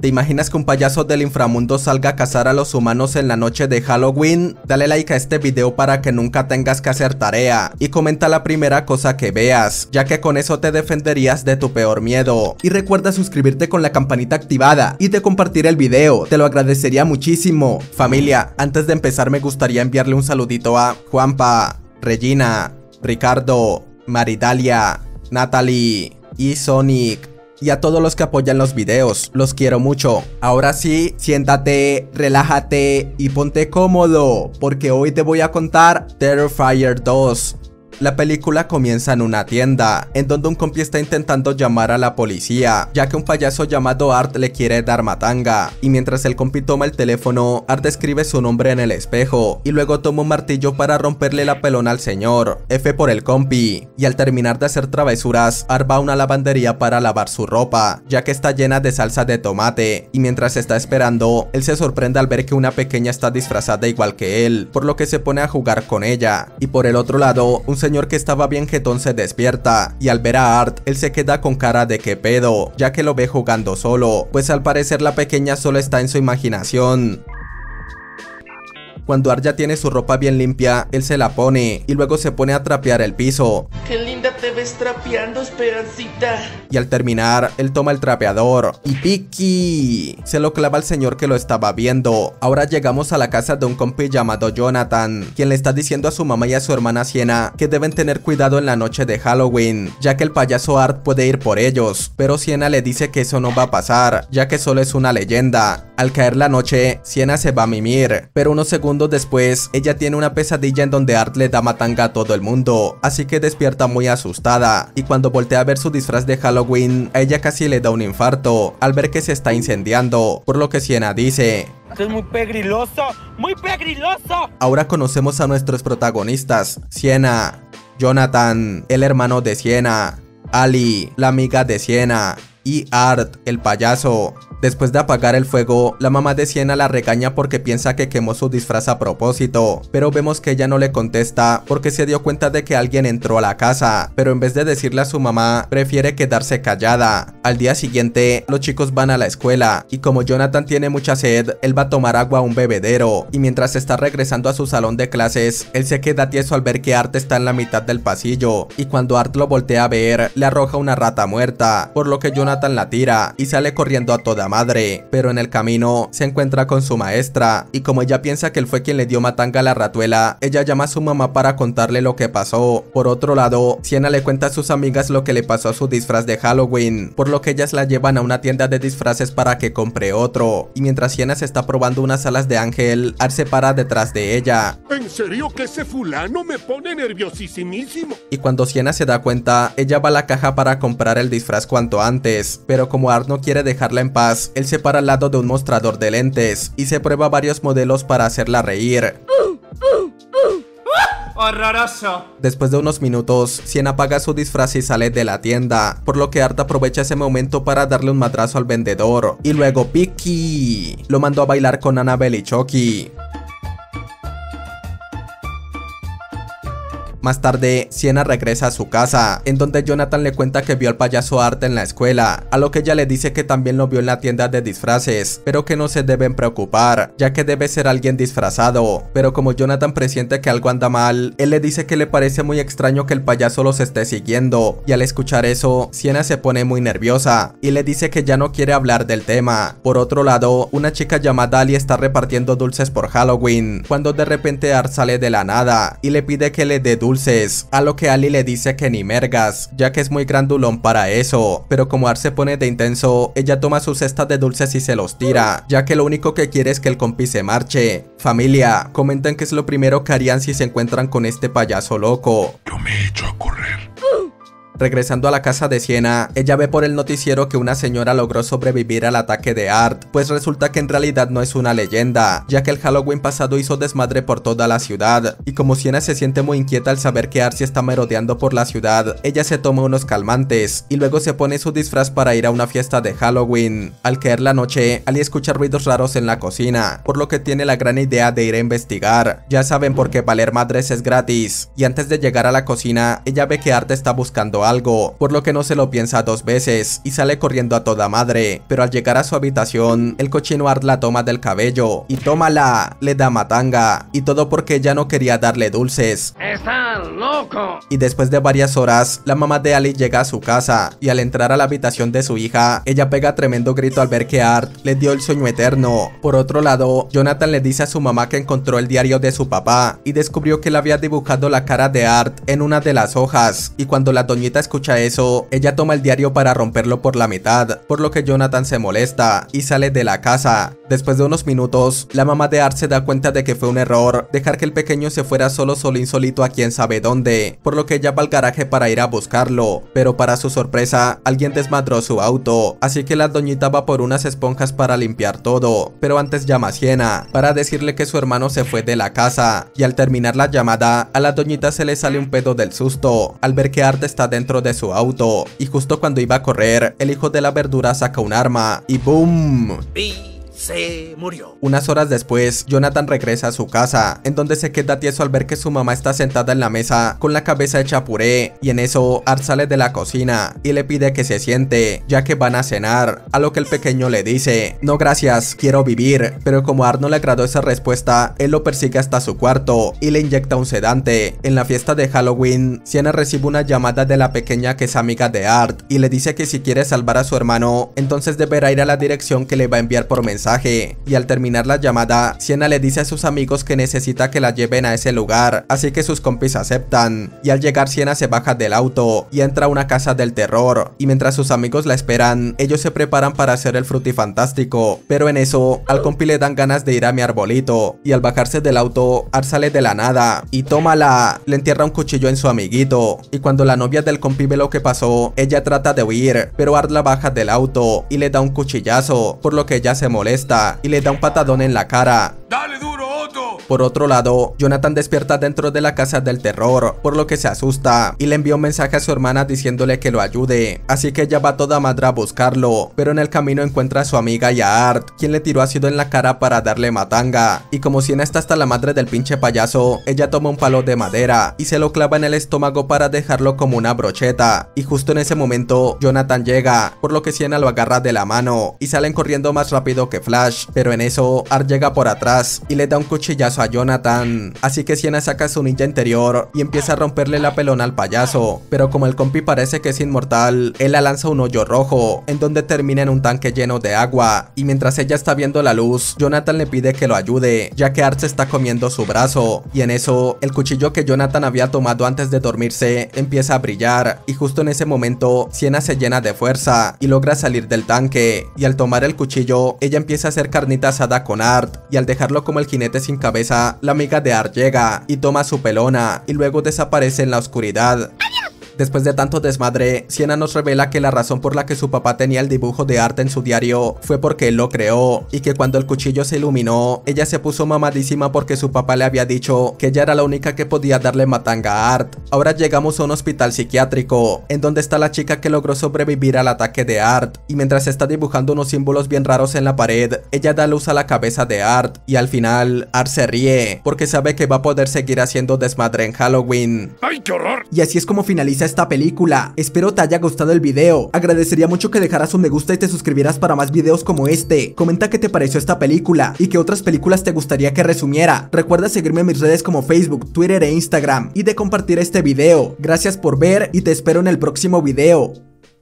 ¿Te imaginas que un payaso del inframundo salga a cazar a los humanos en la noche de Halloween? Dale like a este video para que nunca tengas que hacer tarea y comenta la primera cosa que veas, ya que con eso te defenderías de tu peor miedo. Y recuerda suscribirte con la campanita activada y de compartir el video, te lo agradecería muchísimo. Familia, antes de empezar me gustaría enviarle un saludito a Juanpa, Regina, Ricardo, Maridalia, Natalie y Sonic. Y a todos los que apoyan los videos, los quiero mucho. Ahora sí, siéntate, relájate y ponte cómodo, porque hoy te voy a contar Terrifier 2. La película comienza en una tienda, en donde un compi está intentando llamar a la policía, ya que un payaso llamado Art le quiere dar matanga. Y mientras el compi toma el teléfono, Art escribe su nombre en el espejo, y luego toma un martillo para romperle la pelona al señor. F por el compi. Y al terminar de hacer travesuras, Art va a una lavandería para lavar su ropa, ya que está llena de salsa de tomate. Y mientras está esperando, él se sorprende al ver que una pequeña está disfrazada igual que él, por lo que se pone a jugar con ella. Y por el otro lado, un señor que estaba bien jetón se despierta, y al ver a Art, él se queda con cara de qué pedo, ya que lo ve jugando solo, pues al parecer la pequeña solo está en su imaginación. Cuando Art ya tiene su ropa bien limpia, él se la pone, y luego se pone a trapear el piso. ¡Qué linda te ves trapeando, Esperancita! Y al terminar, él toma el trapeador, y ¡piqui! Se lo clava al señor que lo estaba viendo. Ahora llegamos a la casa de un compi llamado Jonathan, quien le está diciendo a su mamá y a su hermana Sienna que deben tener cuidado en la noche de Halloween, ya que el payaso Art puede ir por ellos, pero Sienna le dice que eso no va a pasar, ya que solo es una leyenda. Al caer la noche, Sienna se va a mimir, pero unos segundos después, ella tiene una pesadilla en donde Art le da matanga a todo el mundo, así que despierta muy asustada, y cuando voltea a ver su disfraz de Halloween, a ella casi le da un infarto, al ver que se está incendiando, por lo que Sienna dice: ¡esto es muy pegriloso! ¡Muy pegriloso! Ahora conocemos a nuestros protagonistas, Sienna, Jonathan, el hermano de Sienna, Ali, la amiga de Sienna, y Art, el payaso. Después de apagar el fuego, la mamá de Sienna la regaña porque piensa que quemó su disfraz a propósito, pero vemos que ella no le contesta porque se dio cuenta de que alguien entró a la casa, pero en vez de decirle a su mamá, prefiere quedarse callada. Al día siguiente, los chicos van a la escuela, y como Jonathan tiene mucha sed, él va a tomar agua a un bebedero, y mientras está regresando a su salón de clases, él se queda tieso al ver que Art está en la mitad del pasillo, y cuando Art lo voltea a ver, le arroja una rata muerta, por lo que Jonathan la tira, y sale corriendo a toda madre, pero en el camino se encuentra con su maestra, y como ella piensa que él fue quien le dio matanga a la ratuela, ella llama a su mamá para contarle lo que pasó. Por otro lado, Sienna le cuenta a sus amigas lo que le pasó a su disfraz de Halloween, por lo que ellas la llevan a una tienda de disfraces para que compre otro, y mientras Sienna se está probando unas alas de ángel, Art se para detrás de ella. ¿En serio que ese fulano me pone nerviosísimísimo? Y cuando Sienna se da cuenta, ella va a la caja para comprar el disfraz cuanto antes, pero como Art no quiere dejarla en paz, él se para al lado de un mostrador de lentes y se prueba varios modelos para hacerla reír. ¡Horroroso! Después de unos minutos, Sienna apaga su disfraz y sale de la tienda, por lo que Art aprovecha ese momento para darle un madrazo al vendedor, y luego Picky lo mandó a bailar con Annabelle y Chucky. Más tarde, Sienna regresa a su casa, en donde Jonathan le cuenta que vio al payaso Art en la escuela, a lo que ella le dice que también lo vio en la tienda de disfraces, pero que no se deben preocupar, ya que debe ser alguien disfrazado. Pero como Jonathan presiente que algo anda mal, él le dice que le parece muy extraño que el payaso los esté siguiendo, y al escuchar eso, Sienna se pone muy nerviosa, y le dice que ya no quiere hablar del tema. Por otro lado, una chica llamada Ali está repartiendo dulces por Halloween, cuando de repente Art sale de la nada, y le pide que le dé dulces, a lo que Ali le dice que ni mergas, ya que es muy grandulón para eso, pero como Art se pone de intenso, ella toma su cesta de dulces y se los tira, ya que lo único que quiere es que el compi se marche. Familia, comenten qué es lo primero que harían si se encuentran con este payaso loco. Yo me he hecho a correr. Regresando a la casa de Sienna, ella ve por el noticiero que una señora logró sobrevivir al ataque de Art, pues resulta que en realidad no es una leyenda, ya que el Halloween pasado hizo desmadre por toda la ciudad, y como Sienna se siente muy inquieta al saber que Art se está merodeando por la ciudad, ella se toma unos calmantes, y luego se pone su disfraz para ir a una fiesta de Halloween. Al caer la noche, Ali escucha ruidos raros en la cocina, por lo que tiene la gran idea de ir a investigar, ya saben, porque valer madres es gratis, y antes de llegar a la cocina, ella ve que Art está buscando a algo, por lo que no se lo piensa dos veces y sale corriendo a toda madre. Pero al llegar a su habitación, el cochino Art la toma del cabello y tómala, le da matanga, y todo porque ella no quería darle dulces. ¡Está loco! Y después de varias horas, la mamá de Ali llega a su casa y al entrar a la habitación de su hija, ella pega tremendo grito al ver que Art le dio el sueño eterno. Por otro lado, Jonathan le dice a su mamá que encontró el diario de su papá y descubrió que le había dibujado la cara de Art en una de las hojas, y cuando la doñita escucha eso, ella toma el diario para romperlo por la mitad, por lo que Jonathan se molesta y sale de la casa. Después de unos minutos, la mamá de Art se da cuenta de que fue un error dejar que el pequeño se fuera solito a quién sabe dónde, por lo que ella va al garaje para ir a buscarlo, pero para su sorpresa, alguien desmadró su auto, así que la doñita va por unas esponjas para limpiar todo, pero antes llama a Sienna para decirle que su hermano se fue de la casa, y al terminar la llamada, a la doñita se le sale un pedo del susto al ver que Art está dentro de su auto, y justo cuando iba a correr, el hijo de la verdura saca un arma y ¡boom! Se murió. Unas horas después, Jonathan regresa a su casa, en donde se queda tieso al ver que su mamá está sentada en la mesa con la cabeza hecha puré, y en eso Art sale de la cocina y le pide que se siente, ya que van a cenar, a lo que el pequeño le dice: no gracias, quiero vivir. Pero como a Art no le agradó esa respuesta, él lo persigue hasta su cuarto y le inyecta un sedante. En la fiesta de Halloween, Sienna recibe una llamada de la pequeña que es amiga de Art y le dice que si quiere salvar a su hermano, entonces deberá ir a la dirección que le va a enviar por mensaje. Y al terminar la llamada, Sienna le dice a sus amigos que necesita que la lleven a ese lugar, así que sus compis aceptan, y al llegar Sienna se baja del auto y entra a una casa del terror, y mientras sus amigos la esperan, ellos se preparan para hacer el frutifantástico, pero en eso, al compi le dan ganas de ir a mi arbolito, y al bajarse del auto, Art sale de la nada, y tómala, le entierra un cuchillo en su amiguito, y cuando la novia del compi ve lo que pasó, ella trata de huir, pero Art la baja del auto y le da un cuchillazo, por lo que ella se molesta y le da un patadón en la cara. ¡Dale duro, Otto! Por otro lado, Jonathan despierta dentro de la casa del terror, por lo que se asusta y le envía un mensaje a su hermana diciéndole que lo ayude, así que ella va toda madre a buscarlo, pero en el camino encuentra a su amiga y a Art, quien le tiró ácido en la cara para darle matanga, y como Sienna está hasta la madre del pinche payaso, ella toma un palo de madera y se lo clava en el estómago para dejarlo como una brocheta, y justo en ese momento, Jonathan llega, por lo que Sienna lo agarra de la mano y salen corriendo más rápido que Flash, pero en eso, Art llega por atrás y le da un cuchillazo a Jonathan, así que Sienna saca su ninja interior y empieza a romperle la pelona al payaso, pero como el compi parece que es inmortal, él la lanza un hoyo rojo, en donde termina en un tanque lleno de agua, y mientras ella está viendo la luz, Jonathan le pide que lo ayude, ya que Art se está comiendo su brazo, y en eso, el cuchillo que Jonathan había tomado antes de dormirse empieza a brillar, y justo en ese momento, Sienna se llena de fuerza y logra salir del tanque, y al tomar el cuchillo, ella empieza a hacer carnita asada con Art, y al dejarlo como el jinete sin cabeza, la amiga de Art llega y toma su pelona y luego desaparece en la oscuridad. Después de tanto desmadre, Sienna nos revela que la razón por la que su papá tenía el dibujo de Art en su diario fue porque él lo creó, y que cuando el cuchillo se iluminó, ella se puso mamadísima porque su papá le había dicho que ella era la única que podía darle matanga a Art. Ahora llegamos a un hospital psiquiátrico, en donde está la chica que logró sobrevivir al ataque de Art, y mientras está dibujando unos símbolos bien raros en la pared, ella da luz a la cabeza de Art, y al final, Art se ríe, porque sabe que va a poder seguir haciendo desmadre en Halloween. ¡Ay, qué horror! Y así es como finaliza esta película. Espero te haya gustado el video. Agradecería mucho que dejaras un me gusta y te suscribieras para más videos como este. Comenta qué te pareció esta película y qué otras películas te gustaría que resumiera. Recuerda seguirme en mis redes como Facebook, Twitter e Instagram, y de compartir este video. Gracias por ver y te espero en el próximo video.